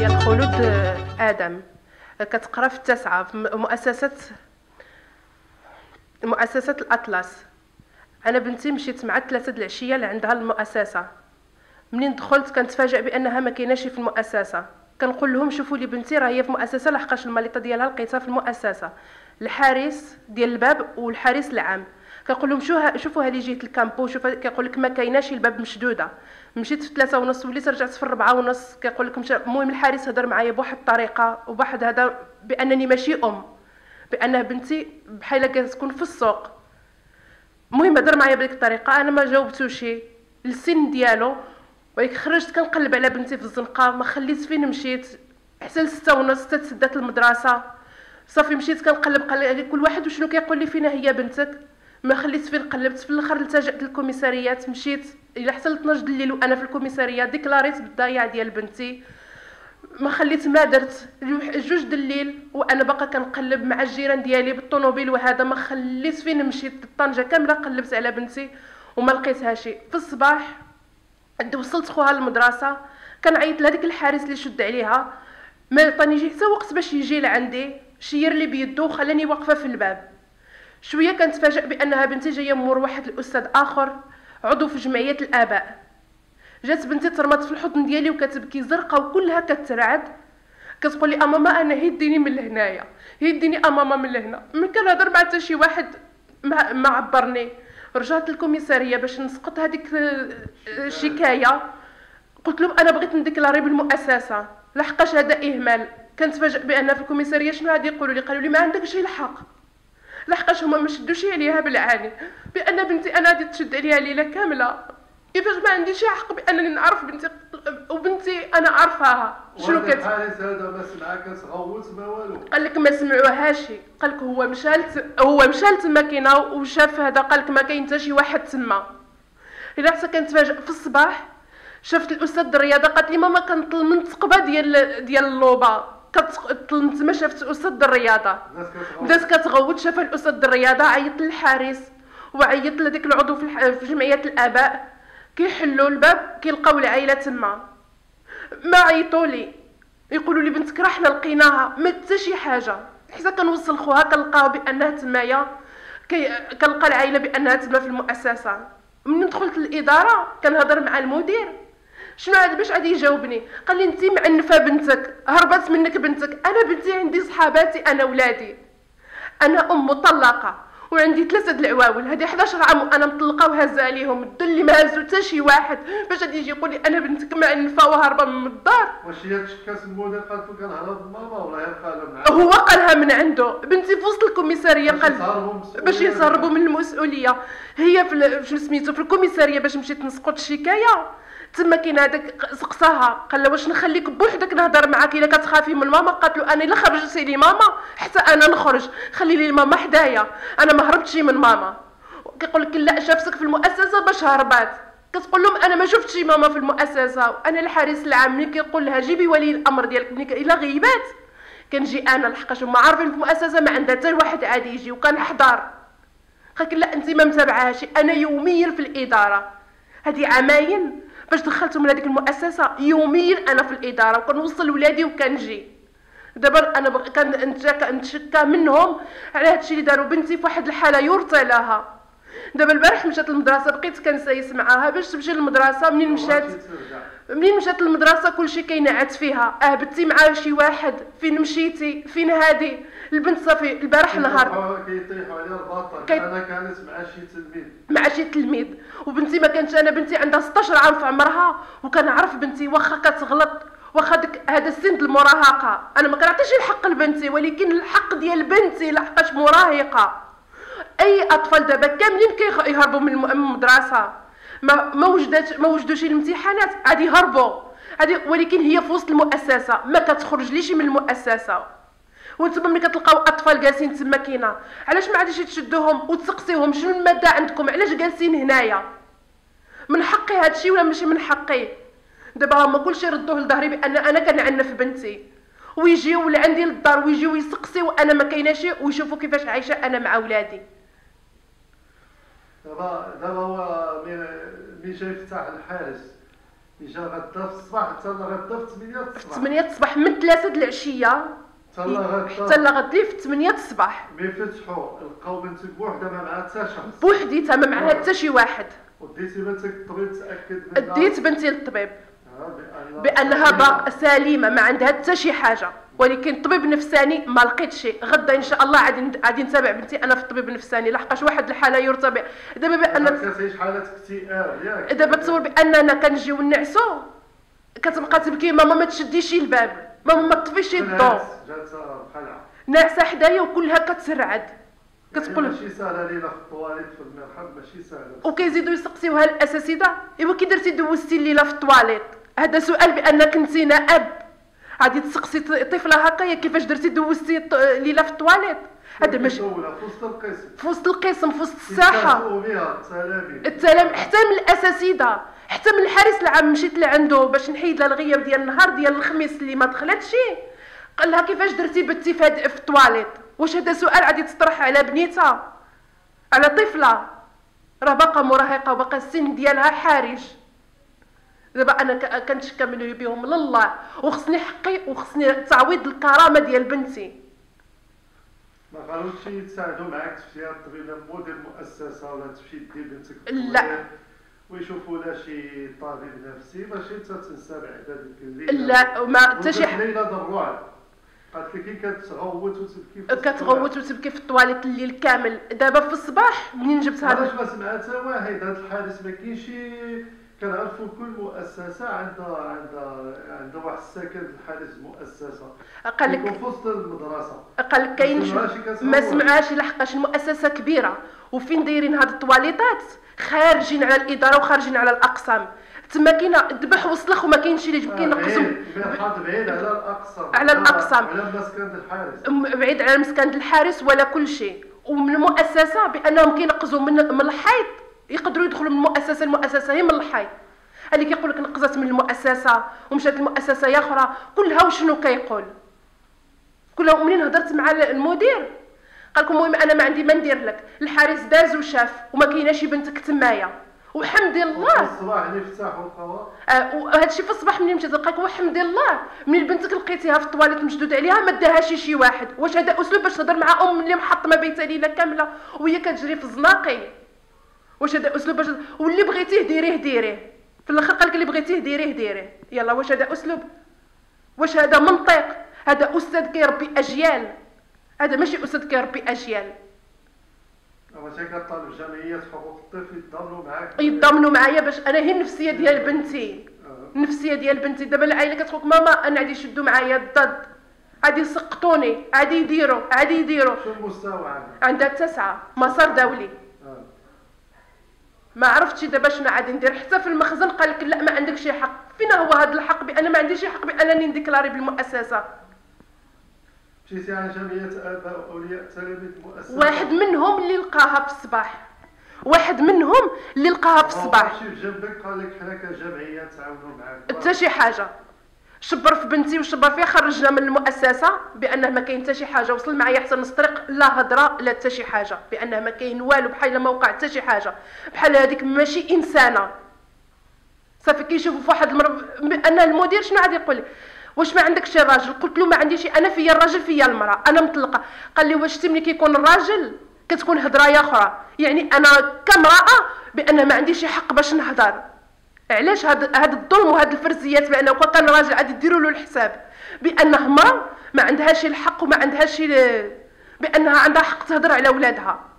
ديال خلود آدم، كتقرا في التاسعة في مؤسسة الأطلس. أنا بنتي مشيت مع 3 د العشية لعندها المؤسسة. منين دخلت كنتفاجأ بأنها ما كايناش في المؤسسة. كنقول لهم شوفوا لي بنتي راه هي في المؤسسة، لحقاش المليطة ديالها لقيتها في المؤسسة، الحارس ديال الباب والحارس العام. كنقول لهم شوفوها لي جهة الكامبو، شوفها. كيقول لك ما كايناش، الباب مشدودة. مشيت في 3:30 وليت رجعت في 4:30. كيقول لك المهم الحارس هضر معايا بواحد الطريقة وبواحد هذا، بأنني ماشي أم، بأن بنتي بحال كتكون في السوق. المهم هضر معايا بديك الطريقة، أنا ما جاوبتوش للسن ديالو، ولكن خرجت كنقلب على بنتي في الزنقة، ما خليت فين مشيت حتى 6:30 تسدات المدرسة. صافي مشيت كنقلب، قال كل واحد وشنو كيقول لي فينا هي بنتك. ما خليت فين، قلبت في الاخر التجأت للكوميساريات، مشيت الى حتى 12 الليل وانا في الكوميساريه، ديكلاريت بالضياع ديال بنتي. ما خليت، ما درت 2 د الليل وانا باقا كنقلب مع الجيران ديالي بالطونوبيل وهذا. ما خليت فين، مشيت لطنجه كامله قلبت على بنتي وما لقيتهاش. في الصباح عند وصلت خوها للمدرسه كنعيط لهذيك الحارس اللي شد عليها، ما عطاني جي حتى وقت باش يجي لعندي، شير لي بيدو وخلاني واقفه في الباب. شويه كنتفاجأ بانها بنتي جايه مور واحد الاستاذ اخر عضو في جمعيه الاباء. جات بنتي ترمات في الحضن ديالي وكتبكي زرقاء وكلها كترعد، كتقول لي اماما انا هديني من لهنايا، هديني اماما من لهنا. ما كنهضر مع حتى شي واحد، ما عبرني. رجعت للكوميساريه باش نسقط هذيك الشكايه، قلت لهم انا بغيت نديكلاري بالمؤسسه، لحقاش هذا اهمال. كنتفاجأ بان في الكوميساريه شنو غادي يقولوا لي، قالوا لي ما عندكش الحق، لحقاش هما ما شدوش عليها بالعاني، بان بنتي انا غادي تشد عليها ليله كامله. كيفاش ما عنديش حق بانني نعرف بنتي، وبنتي انا عارفاها شنو كتب. الحارس هذا ما سمعك صغوت ما والو، قال لك ما سمعوهاش. قال لك هو مشى تما كاينه وشاف هذا، قال لك ما كاين حتى شي واحد تما. الا حتى كنتفاجئ في الصباح، شفت الاستاذ الرياضه قالت لي ماما كنطل من الثقبه ديال اللوبه، كتطلمت. ما شافت الاستاذ الرياضه، بدات كتغوت. شافها الاستاذ الرياضه، عيط للحارس وعيط لذاك العضو في جمعيه الاباء. كيحلوا الباب كيلقاو العائله تما. ما عيطوا لي يقولوا لي بنتك راه حنا لقيناها، ما حتى شي حاجه. حتى كنوصل خوها كنلقاها بانها تمايا، كنلقى العائله بانها تما في المؤسسه. من دخلت للاداره كنهضر مع المدير شنو عاد باش غادي يجاوبني، قال لي انت معنفه بنتك، هربت منك بنتك. انا بنتي عندي صحاباتي، انا ولادي، انا ام مطلقه وعندي 3 د العواول، هذه 11 عام وانا مطلقه وهازه عليهم الدل اللي ما هازو حتى شي واحد، باش غادي يجي يقول لي انا بنتك معنفه وهربه من الدار. واش هي تشكات المدير قالت له كنهرب ماما والله قالها معايا؟ هو قالها من عنده، بنتي في وسط الكوميساريه باش يهربوا من المسؤوليه. هي في شنو سميتو في الكوميساريه باش مشيت نسقط الشكايه، تما كاين هذاك سقساها قال لها واش نخليك بوحدك نهضر معاك الا كتخافي من ماما؟ قالت له انا الا خرجتي لي ماما حتى انا نخرج، خلي لي ماما حدايا، انا ما هربتش من ماما. كيقول لك لا شافتك في المؤسسه باش هربات. كتقول لهم انا ما شفتش ماما في المؤسسه، وانا الحارس العام ملي كيقول لها جيبي ولي الامر ديالك ملي الا غيبات كنجي انا، لحقاش هما عارفين في المؤسسه ما عندها حتى واحد عادي يجي وكنحضر. قالت لا انت ما متابعهاش، انا يوميا في الاداره، هذه عامين باش دخلتهم لهاديك المؤسسه، يوميا انا في الاداره وكنوصل ولادي وكنجي. دابا انا كنتشكى منهم على هادشي اللي داروا بنتي في واحد الحاله يرثى لها. دابا البارح مشات للمدرسه، بقيت كنسايس معاها باش تمشي للمدرسه. منين مشات للمدرسه كلشي كينعت فيها، هبطتي مع شي واحد، فين مشيتي، فين هادي البنت. صافي البارح نهار كيطيحوا عليها الباطل، انا كانت مع شي تلميذ وبنتي ما كانتش. انا بنتي عندها 16 عام في عمرها وكنعرف بنتي، واخا كتغلط، واخا هذا السن ديال المراهقه، انا ما كنعطيش الحق لبنتي، ولكن الحق ديال بنتي لحقاش مراهقه. اي اطفال دابا كاملين كيهربوا من المدرسه، ما وجدوش الامتحانات غادي يهربوا، ولكن هي في وسط المؤسسه ما كتخرج ليش من المؤسسه. وانتم ملي كتلقاو اطفال جالسين تما كاينه، علاش ما عادش تشدوهم وتسقسيهم شنو الماده عندكم، علاش جالسين هنايا؟ من حقي هادشي ولا ماشي من حقي؟ دابا هما كلشي ردوه لظهري بان انا كنعنف بنتي، ويجيو لعندي للدار ويجيو يسقسيو انا ما كايناش، ويشوفوا كيفاش عايشه انا مع ولادي. دابا هو مي جا يفتح الحارس ديجا غدا في الصباح حتى لغدا في 8 الصباح 8 الصباح من 3 د العشيه حتى لغدا في 8 الصباح. مي فتحوا لقاو بنتك بوحدها ما معها حتى شخص، بوحديتها ما معها حتى شي واحد. وديتي بنتك للطبيب تاكد منها؟ ديت بنتي للطبيب بانها باقا سليمه ما عندها حتى شي حاجه، ولكن طبيب نفساني ما لقيت شي. غدا ان شاء الله غادي نتابع بنتي انا في الطبيب النفساني، لحقاش واحد الحاله يرتبع دابا بان كتعيش حالات اكتئاب ياك. دابا تصور باننا كنجيو نعسو كتبقى تبكي ماما ما تشديش الباب، ماما ما تطفيش الضوء، ناعسه حدايا وكلها كترعد كتقول ماشي ساهله لينا في الطواليت في المرحاض ماشي ساهله. وكيزيدوا يسقسيوها الاساتذه، ايوا كي درتي دوزتي الليله في الطواليت؟ هذا سؤال بانك كنتي نائب غادي تسقسي طفله هكايا كيفاش درتي دوزتي ليله في الطواليت؟ هذا ماشي في وسط القسم، في وسط القسم، في وسط الساحه التلاميذ، حتى من الاساتذه، حتى من الحارس العام. مشيت لعنده باش نحيد لها الغياب ديال النهار ديال الخميس اللي ما دخلتش، قال لها كيفاش درتي بتي في الطواليت؟ واش هذا سؤال غادي تطرح على بنيتها، على طفله راه باقا مراهقه وباقا السن ديالها حرج؟ دابا انا كنتكمل بهم لله، وخصني حقي وخصني تعويض الكرامه ديال بنتي. ما قالوش يتساعدوا معاك تمشي للطبيب مدير المؤسسه ولا تمشي دير بنتك؟ لا، ويشوفوا لها شي طبيب نفسي باش انت تنسى بعدا ديك الليله. لا ما حتى شي ليله ضروعه قالت لك كتغوت وتبكي في الطواليت الليل كامل. دابا في الصباح منين جبت هذا؟ علاش ما سمعتها واحد؟ هذا الحادث ما كاينش. كنعرفوا كل مؤسسه عندها واحد السكن الحارس المؤسسه. قال لك في وسط المدرسه، قال لك كاين ما سمعهاش لحقاش المؤسسه كبيره وفين دايرين هاد الطواليطات خارجين على الاداره وخارجين على الاقسام. تما كاين ذبح وصلخ وما كاينش اللي يجيب، كاين قسم بعيد على الاقسام، على الاقسام، على مسكن الحارس، بعيد على مسكن الحارس ولا كل شيء. ومن المؤسسه بانهم كينقزوا من الحيط، يقدروا يدخلوا من مؤسسه لمؤسسه هي من الحي. اللي كيقول لك نقزت من المؤسسه ومشات لمؤسسه يا اخرى كلها وشنو كيقول كلها. منين هضرت مع المدير قال لكم المهم انا ما عندي ما ندير لك، الحارس داز وشاف وما كايناش بنتك تمايا، وحمد الله الصباح اللي فتحوا القهوه. وهذا الشيء في الصباح منين مشيت لقاك، وحمد الله منين بنتك لقيتيها في الطواليت مشدود عليها ما داهاش شي واحد. واش هذا اسلوب باش تهضر مع ام اللي محطمه بيتها ليله كامله وهي كتجري في الزناقي؟ واش هذا اسلوب باش؟ واللي بغيتيه ديريه ديريه، في الاخر قالك اللي بغيتيه ديريه ديريه. يلا واش هذا اسلوب؟ واش هذا منطق؟ هذا استاذ كيربي اجيال، هذا ماشي استاذ كيربي اجيال. ماشي كطالب جمعيات حقوق الطفل يتضامنوا معاك، يتضامنوا معايا باش انا هي النفسيه ديال بنتي، النفسيه ديال بنتي. دابا العائله كتقولك ماما انا غادي يشدوا معايا الضد، غادي يسقطوني، غادي يديروا، غادي يديروا. شنو المستوى عندها؟ عندها 9 مسار دولي. ما عرفتش دابا شنو عاد ندير. حتى في المخزن قال لك لا ما عندك شي حق. فين هو هذا الحق بان ما عنديش حق بانني نديكلاري بالمؤسسه؟ مشيتي على جمعيه اباء اولياء تلاميذ المؤسسه؟ واحد منهم اللي لقاها في الصباح، واحد منهم اللي لقاها في الصباح ماشي بجنبك قال لك حنا كجمعيه تعاونوا معاك حتى شي حاجه. شبر في بنتي وشبر فيها خرجنا من المؤسسه بانه ما كاين حتى شي حاجه. وصل معايا حتى نص طريق لا هضره لا حتى شي حاجه، بانه ما كاين والو، بحال ما وقع حتى شي حاجه، بحال هذيك ماشي انسانه صافي. كيشوفوا فواحد المرض بان المدير شنو عاد يقول لي؟ واش ما عندكش راجل؟ قلت له ما عنديش، انا فيا الراجل فيا المراه، انا مطلقه. قال لي واش تملي كيكون الراجل كتكون هضره يا اخرى، يعني انا كامراه بان ما عنديش حق باش نهضر. علاش هاد الظلم وهاد الفرزيات بانه كان راجل غادي ديروا له الحساب بانه مرا ما عندهاش الحق وما عندهاش بانها عندها حق تهضر على ولادها؟